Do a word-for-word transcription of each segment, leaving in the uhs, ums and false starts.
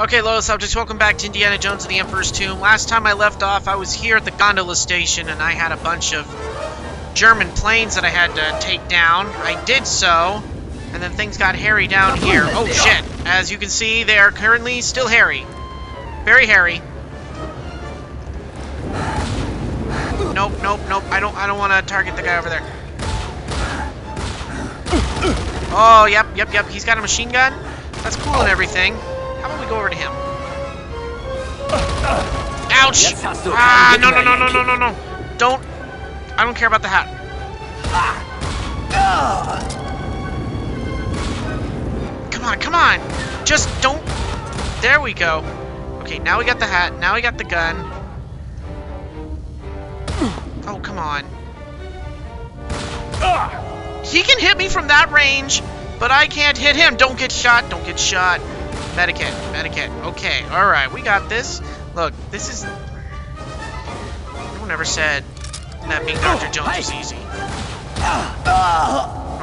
Okay, loyal subjects, welcome back to Indiana Jones and the Emperor's Tomb. Last time I left off, I was here at the gondola station, and I had a bunch of German planes that I had to take down. I did so, and then things got hairy down here. Oh, shit. As you can see, they are currently still hairy. Very hairy. Nope, nope, nope. I don't, I don't want to target the guy over there. Oh, yep, yep, yep. He's got a machine gun. That's cool and everything. How about we go over to him? Ouch! Ah, no, no, no, no, no, no, no. Don't. I don't care about the hat. Come on, come on. Just don't. There we go. Okay, now we got the hat. Now we got the gun. Oh, come on. He can hit me from that range, but I can't hit him. Don't get shot. Don't get shot. Medikit, medikit. Okay, alright, we got this. Look, this is... No one ever said that being Doctor Jones was easy.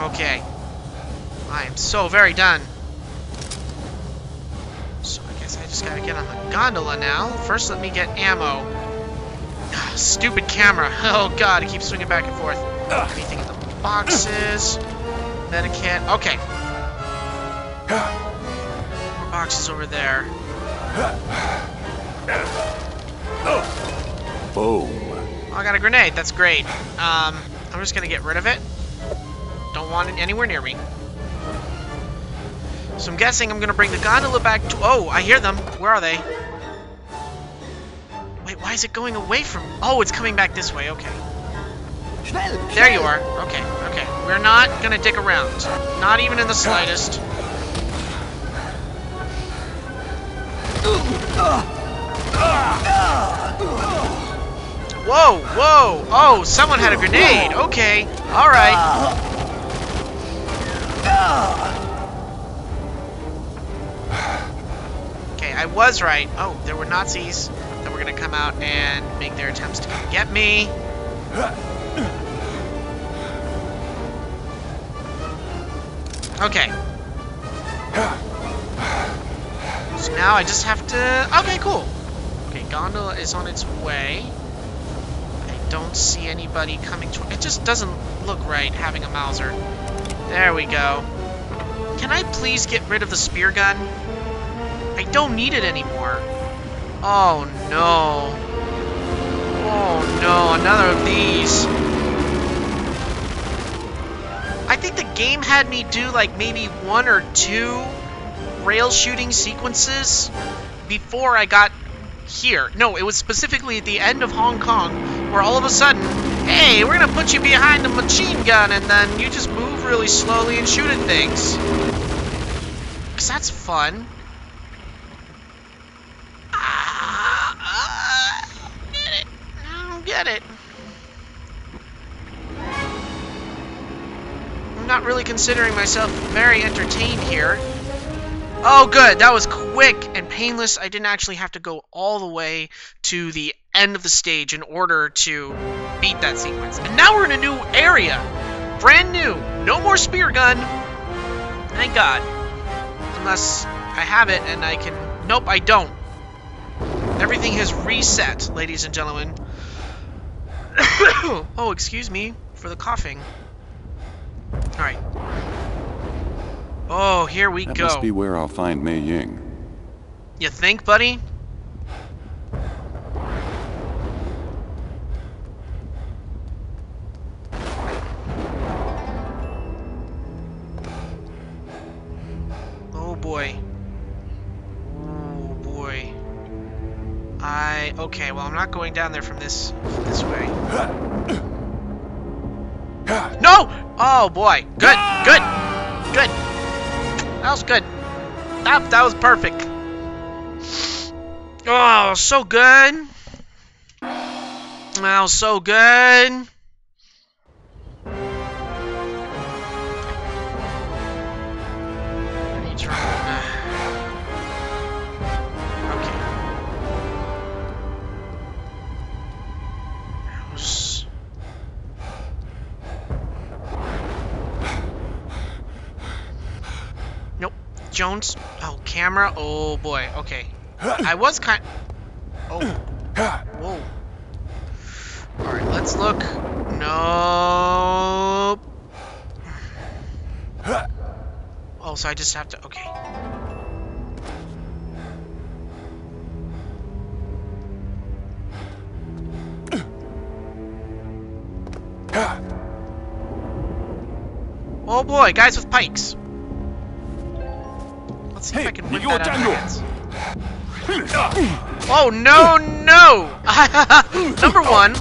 Okay. I am so very done. So I guess I just gotta get on the gondola now. First, let me get ammo. Ugh, stupid camera. Oh god, it keeps swinging back and forth. Anything in the boxes? Medikit. Okay. Boxes over there. Boom. Oh, I got a grenade. That's great. Um, I'm just gonna get rid of it. Don't want it anywhere near me. So I'm guessing I'm gonna bring the gondola back to... Oh, I hear them. Where are they? Wait, why is it going away from... Oh, it's coming back this way. Okay. There you are. Okay, okay. We're not gonna dick around. Not even in the slightest. Whoa, whoa! Oh, someone had a grenade! Okay, alright. Okay, I was right. Oh, there were Nazis that were gonna come out and make their attempts to come get me. Okay. So now I just have to... Okay, cool. Okay, gondola is on its way. I don't see anybody coming to... It just doesn't look right, having a Mauser. There we go. Can I please get rid of the spear gun? I don't need it anymore. Oh, no. Oh, no. Another of these. I think the game had me do, like, maybe one or two... rail shooting sequences before I got here. No, it was specifically at the end of Hong Kong where all of a sudden, hey, we're gonna put you behind the machine gun and then you just move really slowly and shoot at things. Because that's fun. I don't get it. I don't get it. I'm not really considering myself very entertained here. Oh, good. That was quick and painless. I didn't actually have to go all the way to the end of the stage in order to beat that sequence. And now we're in a new area. Brand new. No more spear gun. Thank God. Unless I have it and I can... Nope, I don't. Everything has reset, ladies and gentlemen. Oh, excuse me for the coughing. All right. Oh, here we go. That must be where I'll find Mei Ying. You think, buddy? Oh, boy. Oh, boy. I... Okay, well, I'm not going down there from this... from this way. No! Oh, boy. Good, good, good. That was good. That, that was perfect. Oh, so good. That was so good. I need to run. Okay. House. Jones. Oh, camera. Oh boy. Okay. I was kind. Oh. Whoa. All right. Let's look. Nope. Oh, so I just have to. Okay. Oh boy, guys with pikes. Let's see hey, if I can whip that out of my hands. Oh no no! Number one.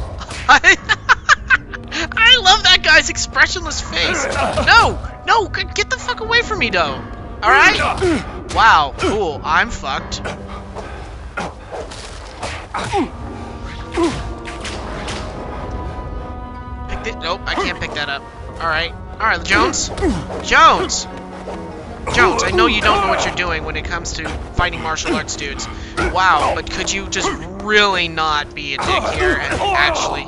I love that guy's expressionless face. No no, get the fuck away from me though. All right. Wow. Cool. I'm fucked. Pick it. Nope. I can't pick that up. All right. All right, Jones. Jones. Jones, I know you don't know what you're doing when it comes to fighting martial arts dudes. Wow, but could you just really not be a dick here and actually...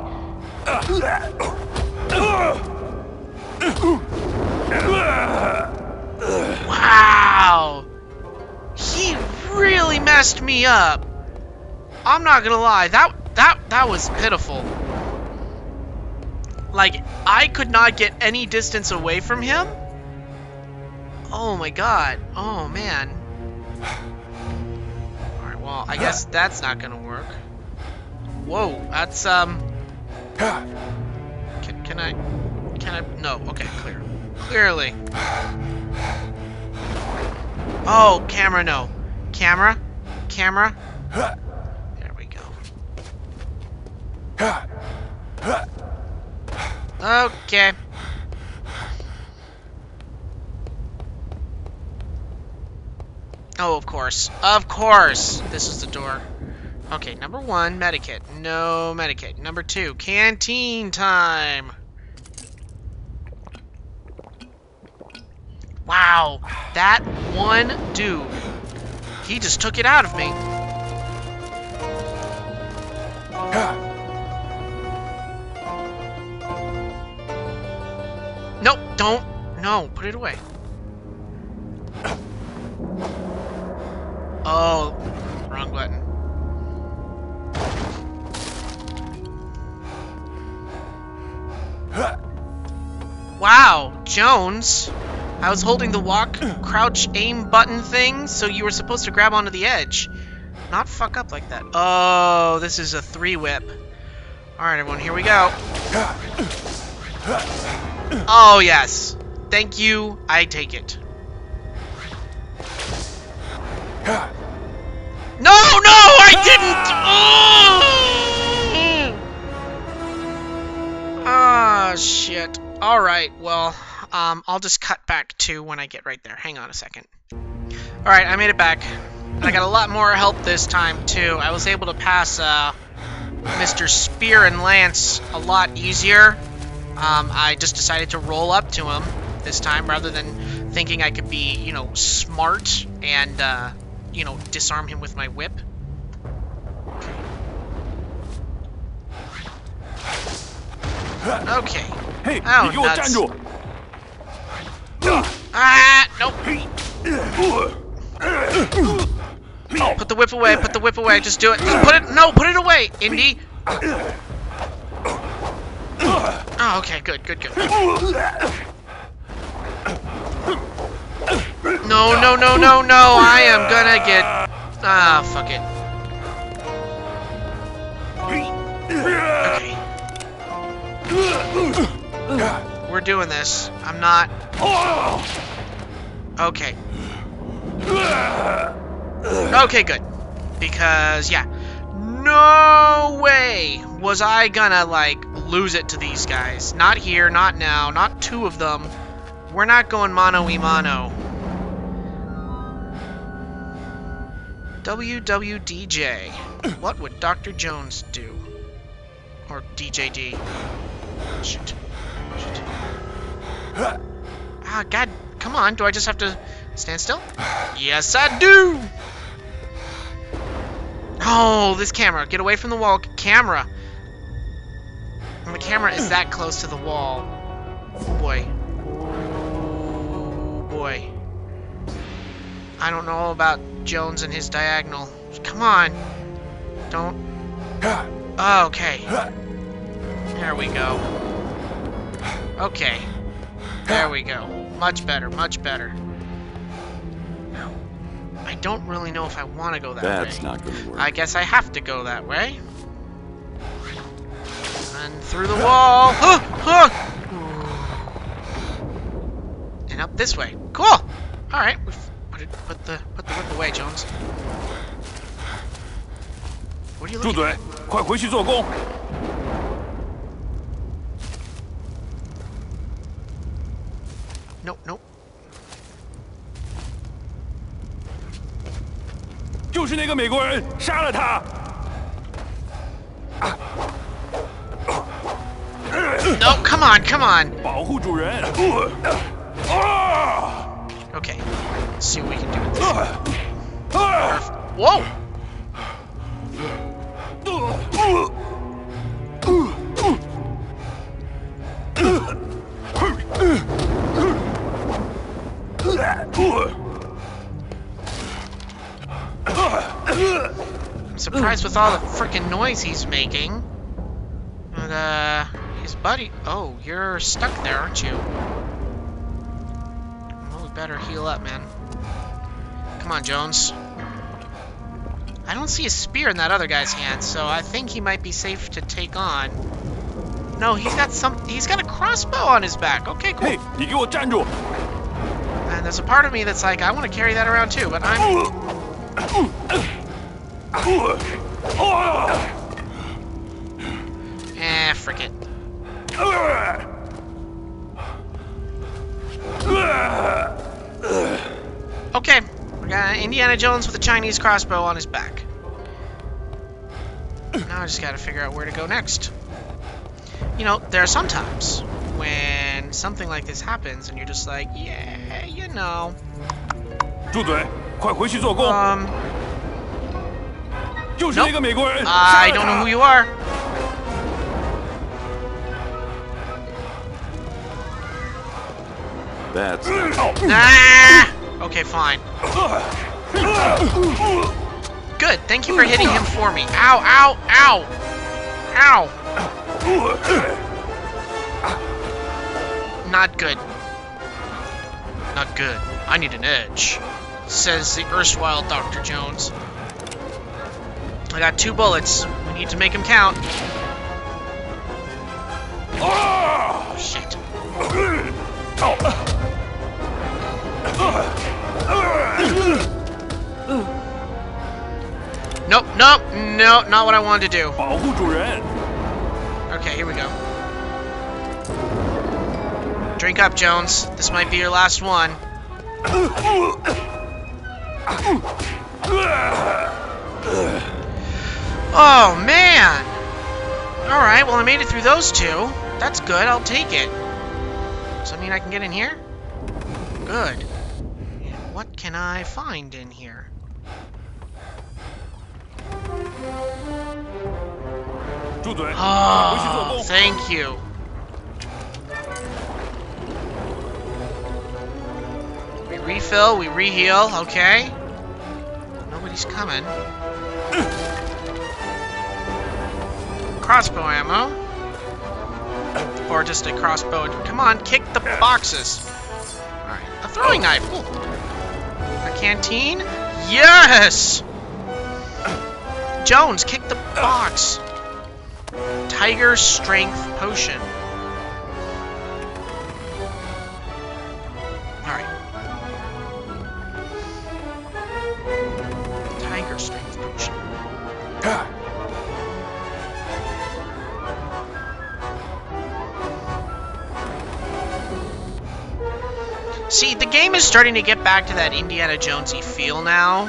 Wow. He really messed me up. I'm not gonna lie. That that that was pitiful. Like, I could not get any distance away from him. Oh my god. Oh man. Alright, well, I guess that's not gonna work. Whoa, that's um Can can I can I no, okay, clear. Clearly. Oh, camera no. Camera? Camera? There we go. Okay. Oh, of course. Of course! This is the door. Okay, number one, medikit. No medikit. Number two, canteen time! Wow, that one dude. He just took it out of me. Nope, don't. No, put it away. Oh, wrong button. Wow, Jones. I was holding the walk, crouch, aim button thing, so you were supposed to grab onto the edge. Not fuck up like that. Oh, this is a three whip. Alright, everyone, here we go. Oh, yes. Thank you. I take it. No, no, I didn't! Oh! Ah, shit. All right, well, um, I'll just cut back to when I get right there. Hang on a second. All right, I made it back. I got a lot more help this time, too. I was able to pass uh, Mister Spear and Lance a lot easier. Um, I just decided to roll up to him this time rather than thinking I could be, you know, smart and, uh, you know, disarm him with my whip. Okay. Hey, oh, you're nuts. Ah, nope. Put the whip away, put the whip away, just do it. Just put it, no, put it away, Indy. Oh, okay, good, good, good. No, no, no, no, no, I am gonna get... Ah, fuck it. Okay. We're doing this. I'm not... Okay. Okay, good. Because, yeah. No way was I gonna, like, lose it to these guys. Not here, not now, not two of them. We're not going mano-y-mano. W W D J. What would Doctor Jones do? Or D J D. Shit. Shit. Ah, God. Come on. Do I just have to stand still? Yes, I do! Oh, this camera. Get away from the wall. Camera. And the camera is that close to the wall. Oh boy. Oh boy. I don't know about Jones and his diagonal. Come on. Don't. Oh, okay. There we go. Okay. There we go. Much better, much better. Now, I don't really know if I want to go that way. That's not gonna work. I guess I have to go that way. And through the wall. And up this way. Cool. All right. We've put, it, put the put the whip away, Jones. What are you looking at? 快回去做工. Nope, nope. No, come on, come on. Okay, let's see what we can do with this. Whoa! I'm surprised with all the frickin' noise he's making. But, uh, his buddy... Oh, you're stuck there, aren't you? Well, we better heal up, man. Come on, Jones. I don't see a spear in that other guy's hand, so I think he might be safe to take on. No, he's got some... He's got a crossbow on his back. Okay, cool. Hey, you go stand up. And there's a part of me that's like, I want to carry that around too, but I'm... Eh, frick it. Okay, we got Indiana Jones with a Chinese crossbow on his back. Now I just gotta figure out where to go next. You know, there are some times when something like this happens, and you're just like, yeah, you know. Um, nope. I don't know who you are. That's ah! Okay, fine. Good. Thank you for hitting him for me. Ow! Ow! Ow! Ow! Not good. Not good. I need an edge, says the erstwhile Doctor Jones. I got two bullets. We need to make him count. Oh, shit. Nope, nope, no, not what I wanted to do. Okay, here we go. Drink up, Jones. This might be your last one. Oh, man! Alright, well, I made it through those two. That's good, I'll take it. Does that mean I can get in here? Good. And what can I find in here? Oh, thank you. Refill, we re-heal, okay. Nobody's coming. Crossbow ammo. Or just a crossbow. Come on, kick the boxes. Alright, a throwing knife. Ooh. A canteen? Yes! Jones, kick the box. Tiger strength potion. See, the game is starting to get back to that Indiana Jones-y feel now,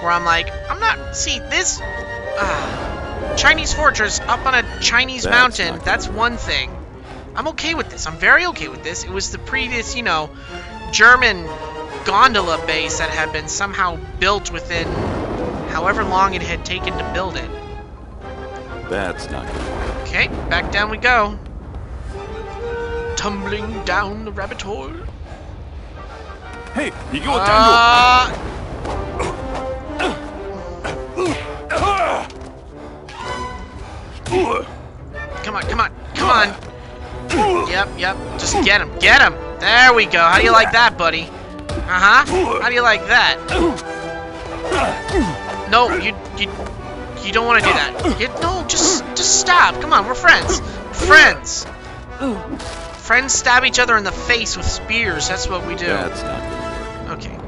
where I'm like, I'm not... See, this uh, Chinese fortress up on a Chinese that's mountain, that's one thing. I'm okay with this. I'm very okay with this. It was the previous, you know, German gondola base that had been somehow built within however long it had taken to build it. That's not good. Okay, back down we go. Tumbling down the rabbit hole. Hey, you go uh, Yep, just get him, get him! There we go, how do you like that, buddy? Uh-huh, how do you like that? No, you, you, you don't want to do that. You, no, just, just stop, come on, we're friends. Friends! Friends stab each other in the face with spears, that's what we do. That's not good. Okay.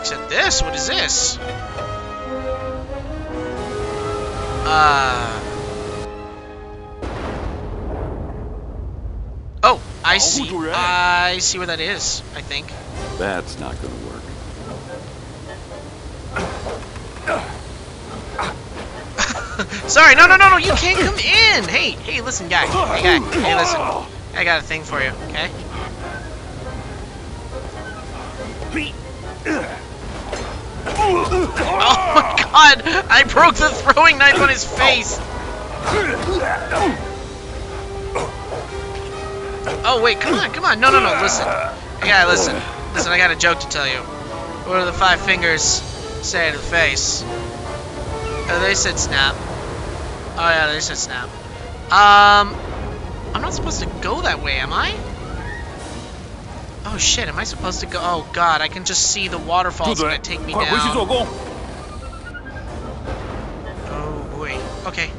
Except this, what is this? Uh... Oh, I see. I see what that is, I think. That's not gonna work. Sorry, no, no, no, no, you can't come in! Hey, hey, listen, guy. Hey, guy. Hey, listen. I got a thing for you, okay? Oh my god! I broke the throwing knife on his face! Oh wait, come on, come on, no, no, no, listen. Hey, guy, listen. Listen, I got a joke to tell you. What do the five fingers say to the face? Oh, they said snap. Oh yeah, they said snap. Um, I'm not supposed to go that way, am I? Oh shit, am I supposed to go? Oh god, I can just see the waterfall's gonna take me down. Oh boy, okay.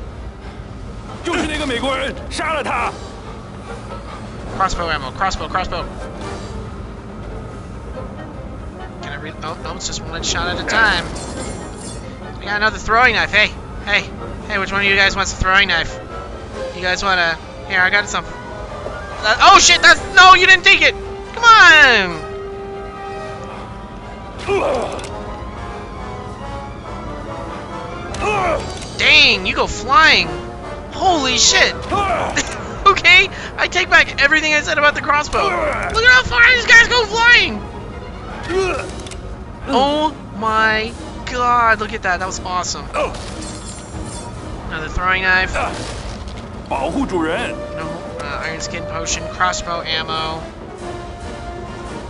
Crossbow ammo, crossbow, crossbow. Can I re- oh, no, it's just one shot at a time. I got another throwing knife. Hey, hey, hey, which one of you guys wants a throwing knife? You guys wanna... Here, I got something. That... Oh, shit, that's... No, you didn't take it! Come on! Dang, you go flying. Holy shit. Okay, I take back everything I said about the crossbow. Look at how far these guys go flying! Oh, my God. God, look at that. That was awesome. Oh. Another throwing knife. Uh, no, uh, iron skin potion, crossbow ammo.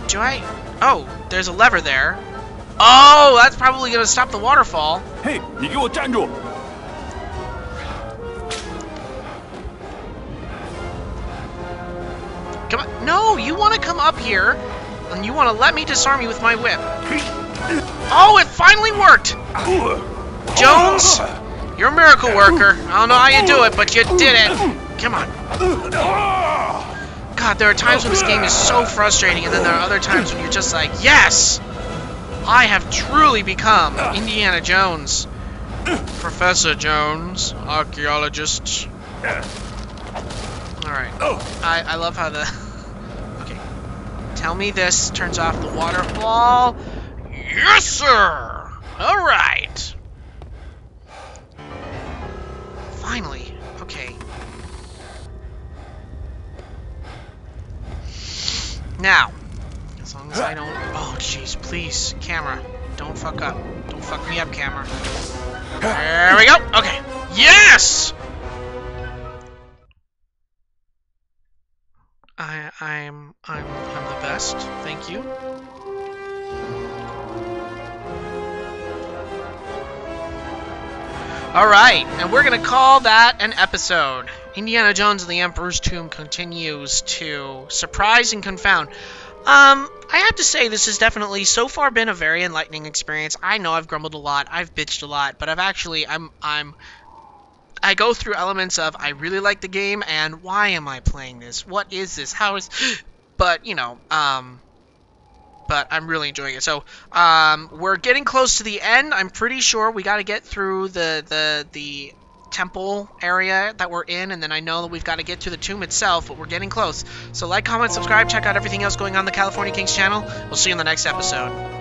Do I... Oh, there's a lever there. Oh, that's probably going to stop the waterfall. Hey, you go stand up. Come on. No, you want to come up here, and you want to let me disarm you with my whip. Oh, it finally worked! Jones, you're a miracle worker. I don't know how you do it, but you did it. Come on. God, there are times when this game is so frustrating, and then there are other times when you're just like, yes! I have truly become Indiana Jones. Professor Jones, archaeologist. Alright. I, I love how the... Okay. Tell me this turns off the waterfall. Yes, sir! Alright! Finally. Okay. Now. As long as I don't... Oh, jeez. Please. Camera. Don't fuck up. Don't fuck me up, camera. There we go! Okay. Yes! I... I'm... I'm... I'm the best. Thank you. Alright, and we're going to call that an episode. Indiana Jones and the Emperor's Tomb continues to surprise and confound. Um, I have to say, this has definitely so far been a very enlightening experience. I know I've grumbled a lot, I've bitched a lot, but I've actually, I'm, I'm, I go through elements of, I really like the game, and why am I playing this? What is this? How is, but, you know, um... but I'm really enjoying it. So, um, we're getting close to the end. I'm pretty sure we got to get through the, the, the temple area that we're in, and then I know that we've got to get to the tomb itself, but we're getting close. So like, comment, subscribe, check out everything else going on the California Kings channel. We'll see you in the next episode.